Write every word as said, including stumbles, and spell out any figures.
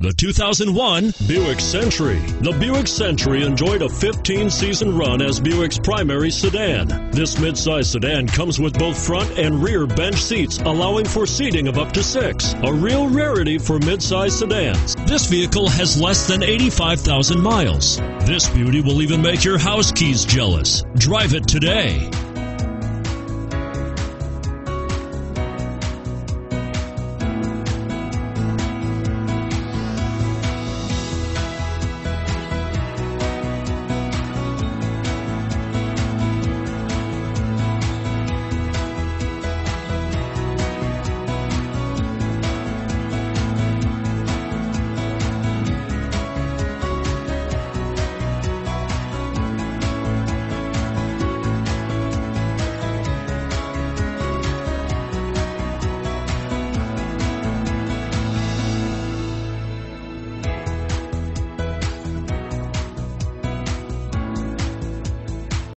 The two thousand one Buick Century. The Buick Century enjoyed a fifteen-season run as Buick's primary sedan. This midsize sedan comes with both front and rear bench seats, allowing for seating of up to six, a real rarity for midsize sedans. This vehicle has less than eighty-five thousand miles. This beauty will even make your house keys jealous. Drive it today.